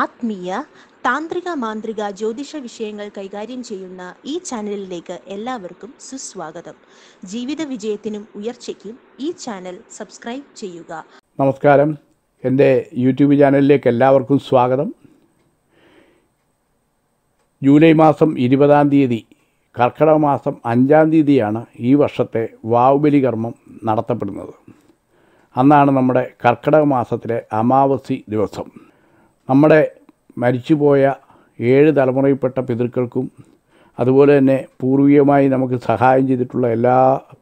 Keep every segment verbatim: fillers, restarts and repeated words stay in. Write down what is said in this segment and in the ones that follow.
ആത്മീയ താന്ത്രിക മാന്ത്രിക ജ്യോതിഷ വിഷയങ്ങൾ കൈകാര്യം ചെയ്യുന്ന ഈ ചാനലിലേക്ക് എല്ലാവർക്കും സുസ്വാഗതം. ജീവിത വിജയത്തിനും ഉയർച്ചയ്ക്കും ഈ ചാനൽ സബ്സ്ക്രൈബ് ചെയ്യുക. നമസ്കാരം, എൻ്റെ യൂട്യൂബ് ചാനലിലേക്ക് എല്ലാവർക്കും സ്വാഗതം. ജൂലൈ മാസം ഇരുപതാം തീയതി കർക്കിടക മാസം അഞ്ചാം തീയതിയാണ് ഈ വർഷത്തെ വാവുബലി കർമ്മം നടത്തപ്പെടുന്നത്. അന്നാണ് നമ്മുടെ കർക്കിടക മാസത്തിലെ അമാവാസി ദിവസം. നമ്മുടെ മരിച്ചുപോയ ഏഴ് തലമുറയിൽപ്പെട്ട പിതൃക്കൾക്കും അതുപോലെ തന്നെ പൂർവികമായി നമുക്ക് സഹായം ചെയ്തിട്ടുള്ള എല്ലാ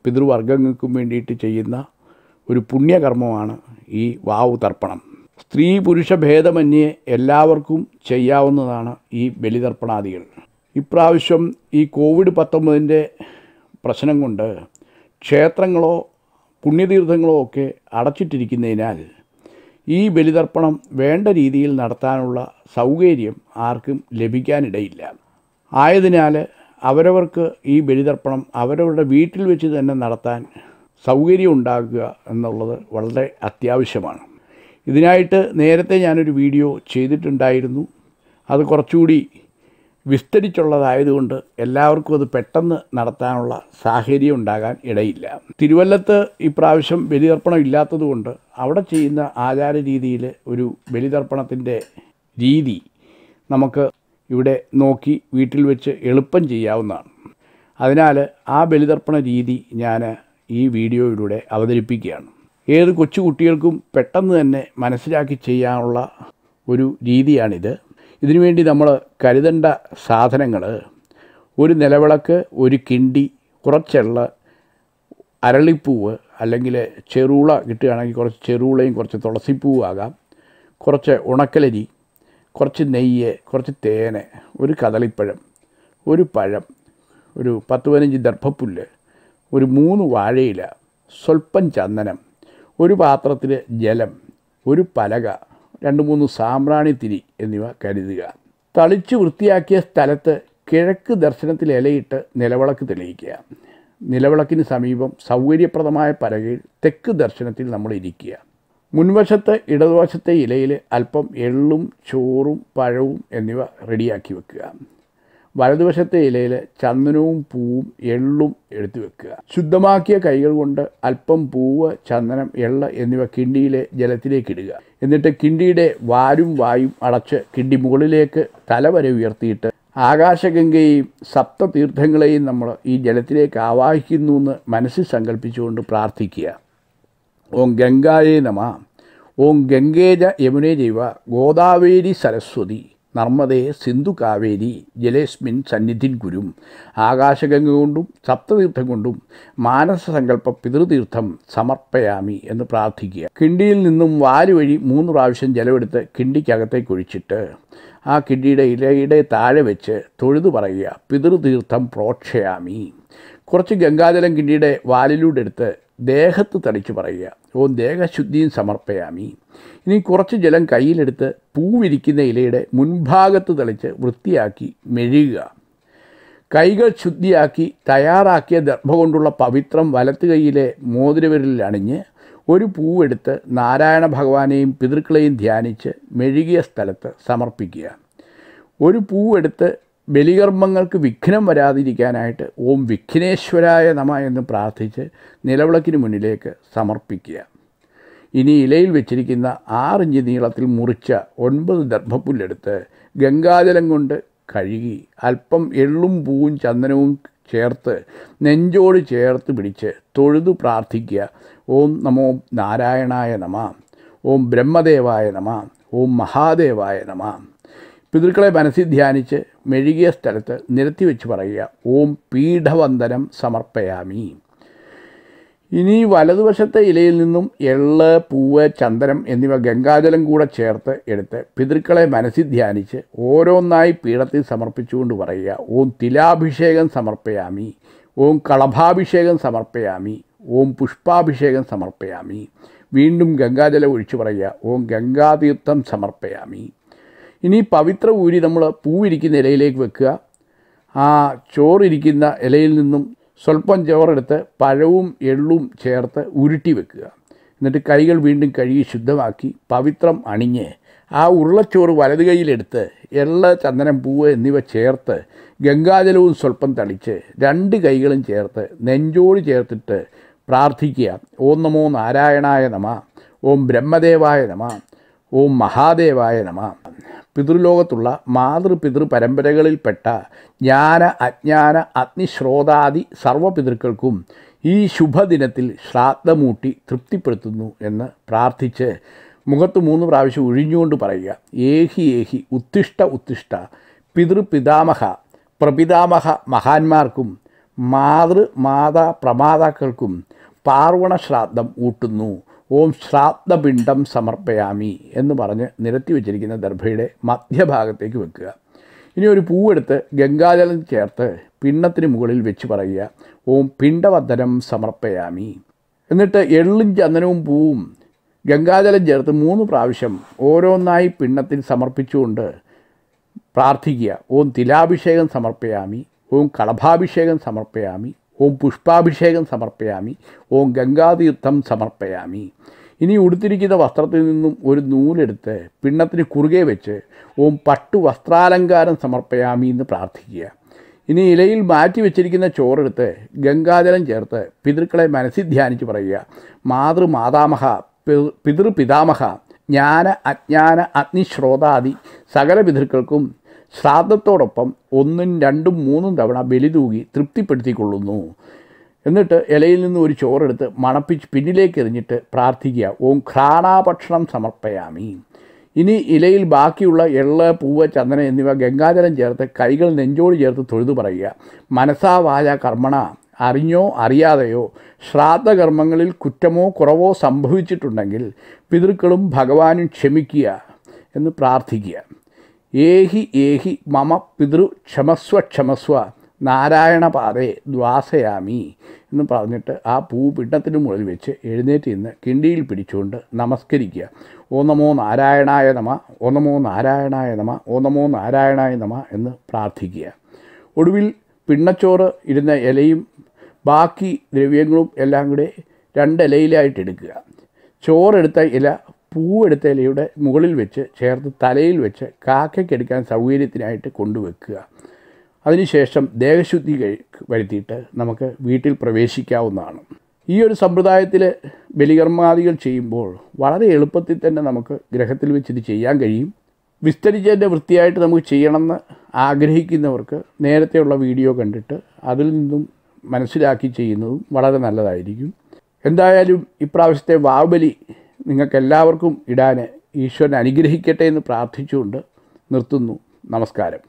പിതൃവർഗങ്ങൾക്കും വേണ്ടിയിട്ട് ചെയ്യുന്ന ഒരു പുണ്യകർമ്മമാണ് ഈ വാവു തർപ്പണം. സ്ത്രീ പുരുഷ ഭേദമന്യേ എല്ലാവർക്കും ചെയ്യാവുന്നതാണ് ഈ ബലിതർപ്പണാദികൾ. ഇപ്രാവശ്യം ഈ കോവിഡ് പത്തൊമ്പതിൻ്റെ പ്രശ്നം കൊണ്ട് ക്ഷേത്രങ്ങളോ പുണ്യതീർത്ഥങ്ങളോ ഒക്കെ അടച്ചിട്ടിരിക്കുന്നതിനാൽ ഈ ബലിതർപ്പണം വേണ്ട രീതിയിൽ നടത്താനുള്ള സൗകര്യം ആർക്കും ലഭിക്കാനിടയില്ല. ആയതിനാൽ അവരവർക്ക് ഈ ബലിതർപ്പണം അവരവരുടെ വീട്ടിൽ വെച്ച് തന്നെ നടത്താൻ സൗകര്യം ഉണ്ടാക്കുക എന്നുള്ളത് വളരെ അത്യാവശ്യമാണ്. ഇതിനായിട്ട് നേരത്തെ ഞാനൊരു വീഡിയോ ചെയ്തിട്ടുണ്ടായിരുന്നു. അത് കുറച്ചുകൂടി വിസ്തരിച്ചുള്ളതായതുകൊണ്ട് എല്ലാവർക്കും അത് പെട്ടെന്ന് നടത്താനുള്ള സാഹചര്യം ഉണ്ടാകാൻ ഇടയില്ല. തിരുവല്ലത്ത് ഇപ്രാവശ്യം ബലിതർപ്പണം ഇല്ലാത്തതുകൊണ്ട് അവിടെ ചെയ്യുന്ന ആചാര രീതിയിൽ ഒരു ബലിതർപ്പണത്തിൻ്റെ രീതി നമുക്ക് ഇവിടെ നോക്കി വീട്ടിൽ വെച്ച് എളുപ്പം ചെയ്യാവുന്നതാണ്. അതിനാൽ ആ ബലിതർപ്പണ രീതി ഞാൻ ഈ വീഡിയോയിലൂടെ അവതരിപ്പിക്കുകയാണ്. ഏത് കൊച്ചു കുട്ടികൾക്കും പെട്ടെന്ന് തന്നെ മനസ്സിലാക്കി ചെയ്യാനുള്ള ഒരു രീതിയാണിത്. ഇതിനുവേണ്ടി നമ്മൾ കരുതേണ്ട സാധനങ്ങൾ: ഒരു നിലവിളക്ക്, ഒരു കിണ്ടി, കുറച്ചുള്ള അരളിപ്പൂവ്, അല്ലെങ്കിൽ ചെറുള കിട്ടുകയാണെങ്കിൽ കുറച്ച് ചെറുളയും കുറച്ച് തുളസിപ്പൂവും ആകാം, കുറച്ച് ഉണക്കലരി, കുറച്ച് നെയ്യ്, കുറച്ച് തേന്, ഒരു കദളിപ്പഴം, ഒരു പഴം, ഒരു പത്ത് പതിനഞ്ച് ദർഭപ്പുല്ല്, ഒരു മൂന്ന് വാഴയില, സ്വല്പം ചന്ദനം, ഒരു പാത്രത്തിൽ ജലം, ഒരു പലക, രണ്ട് മൂന്ന് സാമ്പ്രാണിത്തിരി എന്നിവ കരുതുക. തളിച്ച് വൃത്തിയാക്കിയ സ്ഥലത്ത് കിഴക്ക് ദർശനത്തിൽ ഇലയിട്ട് നിലവിളക്ക് തെളിയിക്കുക. നിലവിളക്കിന് സമീപം സൗകര്യപ്രദമായ പലകയിൽ തെക്ക് ദർശനത്തിൽ നമ്മൾ ഇരിക്കുക. മുൻവശത്തെ ഇടതുവശത്തെ ഇലയിൽ അല്പം എള്ളും ചോറും പഴവും എന്നിവ റെഡിയാക്കി വെക്കുക. വലതുവശത്തെ ഇലയിൽ ചന്ദനവും പൂവും എള്ളും എടുത്തു വെക്കുക. ശുദ്ധമാക്കിയ കൈകൾ കൊണ്ട് അല്പം പൂവ്, ചന്ദനം, എള്ള് എന്നിവ കിണ്ടിയിലെ ജലത്തിലേക്ക് ഇടുക. എന്നിട്ട് കിണ്ടിയുടെ വാരും വായും അടച്ച് കിണ്ടി മുകളിലേക്ക് തലവരെ ഉയർത്തിയിട്ട് ആകാശഗംഗയെയും സപ്തതീർത്ഥങ്ങളെയും നമ്മൾ ഈ ജലത്തിലേക്ക് ആവാഹിക്കുന്നു എന്ന് മനസ്സിൽ സങ്കല്പിച്ചുകൊണ്ട് പ്രാർത്ഥിക്കുക. ഓം ഗംഗായേ നമഃ, ഓം ഗംഗേജ യമുനേ ജൈവ ഗോദാവേരി സരസ്വതി നർമ്മദേ സിന്ധു കാവേരി ജലേസ്മിൻ സന്നിധിൻ ഗുരും. ആകാശഗംഗ കൊണ്ടും സപ്തതീർത്ഥം കൊണ്ടും മാനസസങ്കല്പ പിതൃതീർത്ഥം സമർപ്പയാമി എന്ന് പ്രാർത്ഥിക്കുക. കിണ്ടിയിൽ നിന്നും വാല് വഴി മൂന്ന് പ്രാവശ്യം ജലമെടുത്ത് കിണ്ടിക്കകത്തേക്ക് ഒഴിച്ചിട്ട് ആ കിണ്ടിയുടെ ഇലയുടെ താഴെ വെച്ച് തൊഴുതു പറയുക, പിതൃതീർത്ഥം പ്രോക്ഷയാമി. കുറച്ച് ഗംഗാജലം കിണ്ടിയുടെ വാലിലൂടെ എടുത്ത് ദേഹത്ത് തളിച്ച് പറയുക, ഓം ദേഹശുദ്ധിയും സമർപ്പയാമി. ഇനി കുറച്ച് ജലം കയ്യിലെടുത്ത് പൂവിരിക്കുന്ന ഇലയുടെ മുൻഭാഗത്ത് തളിച്ച് വൃത്തിയാക്കി മെഴുകുക. കൈകൾ ശുദ്ധിയാക്കി തയ്യാറാക്കിയ ദർഭ കൊണ്ടുള്ള പവിത്രം വലത്ത് കൈയിലെ മോതിരവിരലിൽ അണിഞ്ഞ് ഒരു പൂവെടുത്ത് നാരായണ ഭഗവാനെയും പിതൃക്കളെയും ധ്യാനിച്ച് മെഴുകിയ സ്ഥലത്ത് സമർപ്പിക്കുക. ഒരു പൂവെടുത്ത് ബലികർമ്മങ്ങൾക്ക് വിഘ്നം വരാതിരിക്കാനായിട്ട് ഓം വിഘ്നേശ്വരായ നമഃ എന്ന് പ്രാർത്ഥിച്ച് നിലവിളക്കിന് മുന്നിലേക്ക് സമർപ്പിക്കുക. ഇനി ഇലയിൽ വെച്ചിരിക്കുന്ന ആറിഞ്ച് നീളത്തിൽ മുറിച്ച ഒൻപത് ദർഭപ്പുല്ലെടുത്ത് ഗംഗാജലം കൊണ്ട് കഴുകി അല്പം എള്ളും പൂവും ചന്ദനവും ചേർത്ത് നെഞ്ചോട് ചേർത്ത് പിടിച്ച് തൊഴുതു പ്രാർത്ഥിക്കുക, ഓം നമോ നാരായണായ നമഃ, ഓം ബ്രഹ്മദേവായ നമഃ, ഓം മഹാദേവായ നമഃ. പിതൃക്കളെ മനസ്സിൽ ധ്യാനിച്ച് മെഴുകിയ സ്ഥലത്ത് നിരത്തി വെച്ച് പറയുക, ഓം പീഠവന്ദനം സമർപ്പയാമി. ഇനി വലതുവശത്തെ ഇലയിൽ നിന്നും എള്ള്, പൂവ്, ചന്ദനം എന്നിവ ഗംഗാജലം കൂടെ ചേർത്ത് എടുത്ത് പിതൃക്കളെ മനസ്സിൽ ധ്യാനിച്ച് ഓരോന്നായി പീഠത്തിൽ സമർപ്പിച്ചുകൊണ്ട് പറയുക, ഓം തിലാഭിഷേകം സമർപ്പയാമി, ഓം കളഭാഭിഷേകം സമർപ്പയാമി, ഓം പുഷ്പാഭിഷേകം സമർപ്പയാമി. വീണ്ടും ഗംഗാജലം ഒഴിച്ചു പറയുക, ഓം ഗംഗാതീർത്ഥം സമർപ്പയാമി. ഇനി പവിത്ര ഊരി നമ്മൾ പൂവിരിക്കുന്ന ഇലയിലേക്ക് വെക്കുക. ആ ചോറിരിക്കുന്ന ഇലയിൽ നിന്നും സ്വല്പം ചോറെടുത്ത് പഴവും എള്ളും ചേർത്ത് ഉരുട്ടി വെക്കുക. എന്നിട്ട് കൈകൾ വീണ്ടും കഴുകി ശുദ്ധമാക്കി പവിത്രം അണിഞ്ഞ് ആ ഉരുളച്ചോറ് വലതു കൈയിലെടുത്ത് എള്ള ചന്ദനം പൂവ് എന്നിവ ചേർത്ത് ഗംഗാജലവും സ്വല്പം തളിച്ച് രണ്ട് കൈകളും ചേർത്ത് നെഞ്ചോട് ചേർത്തിട്ട് പ്രാർത്ഥിക്കുക. ഓം നമോ നാരായണായ നമ, ഓം ബ്രഹ്മദേവായ നമ, ഓം മഹാദേവായ നമ. പിതൃലോകത്തുള്ള മാതൃപിതൃ പരമ്പരകളിൽപ്പെട്ട ജ്ഞാന അജ്ഞാന അഗ്നിശ്രോതാദി സർവ്വപിതൃക്കൾക്കും ഈ ശുഭദിനത്തിൽ ശ്രാദ്ധമൂട്ടി തൃപ്തിപ്പെടുത്തുന്നു എന്ന് പ്രാർത്ഥിച്ച് മുഖത്ത് മൂന്ന് പ്രാവശ്യം ഒഴിഞ്ഞുകൊണ്ട് പറയുക. ഏഹി ഏഹി ഉത്തിഷ്ട ഉത്തിഷ്ട. പിതൃപിതാമഹ പ്രപിതാമഹ മഹാന്മാർക്കും മാതൃ മാതാ പ്രമാതാക്കൾക്കും പാർവണ ശ്രാദ്ധം ഊട്ടുന്നു. ഓം ശ്രാദ്ധപിണ്ഡം സമർപ്പയാമി എന്ന് പറഞ്ഞ് നിരത്തി വച്ചിരിക്കുന്ന ദർഭയുടെ മധ്യഭാഗത്തേക്ക് വെക്കുക. ഇനി ഒരു പൂവെടുത്ത് ഗംഗാജലം ചേർത്ത് പിണ്ഡത്തിന് മുകളിൽ വെച്ച് പറയുക, ഓം പിണ്ഡവദനം സമർപ്പയാമി. എന്നിട്ട് എള്ളും ചന്ദനവും പൂവും ഗംഗാജലം ചേർത്ത് മൂന്ന് പ്രാവശ്യം ഓരോന്നായി പിണ്ണത്തിൽ സമർപ്പിച്ചുകൊണ്ട് പ്രാർത്ഥിക്കുക. ഓം തിലാഭിഷേകം സമർപ്പയാമി, ഓം കളഭാഭിഷേകം സമർപ്പയാമി, ഓം പുഷ്പാഭിഷേകം സമർപ്പയാമി, ഓം ഗംഗാതീർത്ഥം സമർപ്പയാമി. ഇനി ഉടുത്തിരിക്കുന്ന വസ്ത്രത്തിൽ നിന്നും ഒരു നൂലെടുത്ത് പിണ്ണത്തിന് കുറുകെ വെച്ച് ഓം പട്ടു വസ്ത്രാലങ്കാരം സമർപ്പയാമി എന്ന് പ്രാർത്ഥിക്കുക. ഇനി ഇലയിൽ മാറ്റി വെച്ചിരിക്കുന്ന ചോറെടുത്ത് ഗംഗാജലം ചേർത്ത് പിതൃക്കളെ മനസ്സിൽ ധ്യാനിച്ച് പറയുക, മാതൃമാതാമഹ പിതൃപിതാമഹ ജ്ഞാന അജ്ഞാന അഗ്നിശ്രോതാദി സകല പിതൃക്കൾക്കും ശ്രാദ്ധത്തോടൊപ്പം ഒന്നും രണ്ടും മൂന്നും തവണ ബലിതൂകി തൃപ്തിപ്പെടുത്തിക്കൊള്ളുന്നു. എന്നിട്ട് ഇലയിൽ നിന്ന് ഒരു ചോറെടുത്ത് മണപ്പിച്ച് പിന്നിലേക്ക് എറിഞ്ഞിട്ട് പ്രാർത്ഥിക്കുക, ഓം ഘ്രാണാഭക്ഷണം സമർപ്പയാമി. ഇനി ഇലയിൽ ബാക്കിയുള്ള എള്ള പൂവ് ചന്ദനം എന്നിവ ഗംഗാജലം ചേർത്ത് കൈകൾ നെഞ്ചോട് ചേർത്ത് തൊഴുതു പറയുക, മനസാ വാചാ കർമ്മണ അറിഞ്ഞോ അറിയാതെയോ ശ്രാദ്ധകർമ്മങ്ങളിൽ കുറ്റമോ കുറവോ സംഭവിച്ചിട്ടുണ്ടെങ്കിൽ പിതൃക്കളും ഭഗവാനും ക്ഷമിക്കുക എന്ന് പ്രാർത്ഥിക്കുക. ഏഹി ഏഹി മമ പിതൃ ക്ഷമസ്വ ക്ഷമസ്വ നാരായണപാദേ ദ്വാസയാമി എന്ന് പറഞ്ഞിട്ട് ആ പൂ പിണ്ഡത്തിന് മുകളിൽ വെച്ച് എഴുന്നേറ്റ് നിന്ന് കിണ്ടിയിൽ പിടിച്ചുകൊണ്ട് നമസ്കരിക്കുക. ഓ നമോ നാരായണായ നമ, ഓ നമോ നാരായണായ നമ, ഓ നമോ നാരായണായ നമ എന്ന് പ്രാർത്ഥിക്കുക. ഒടുവിൽ പിണ്ണച്ചോറ് ഇരുന്ന ഇലയും ബാക്കി ദ്രവ്യങ്ങളും എല്ലാം കൂടെ രണ്ടിലയിലായിട്ട് എടുക്കുക. ചോറെടുത്ത ഇല പൂവെടുത്ത ഇലയുടെ മുകളിൽ വെച്ച് ചേർത്ത് തലയിൽ വെച്ച് കാക്കയ്ക്കെടുക്കാൻ സൗകര്യത്തിനായിട്ട് കൊണ്ടുവെക്കുക. അതിനുശേഷം ദേഹശുദ്ധി വരുത്തിയിട്ട് നമുക്ക് വീട്ടിൽ പ്രവേശിക്കാവുന്നതാണ്. ഈ ഒരു സമ്പ്രദായത്തിൽ ബലികർമാദികൾ ചെയ്യുമ്പോൾ വളരെ എളുപ്പത്തിൽ തന്നെ നമുക്ക് ഗ്രഹത്തിൽ വെച്ചിത് ചെയ്യാൻ കഴിയും. വിസ്തരിച്ചതിൻ്റെ വൃത്തിയായിട്ട് നമുക്ക് ചെയ്യണമെന്ന് ആഗ്രഹിക്കുന്നവർക്ക് നേരത്തെയുള്ള വീഡിയോ കണ്ടിട്ട് അതിൽ നിന്നും മനസ്സിലാക്കി ചെയ്യുന്നതും വളരെ നല്ലതായിരിക്കും. എന്തായാലും ഇപ്രാവശ്യത്തെ വാവുബലി നിങ്ങൾക്കെല്ലാവർക്കും ഇടാൻ ഈശ്വരൻ അനുഗ്രഹിക്കട്ടെ എന്ന് പ്രാർത്ഥിച്ചുകൊണ്ട് നിർത്തുന്നു. നമസ്കാരം.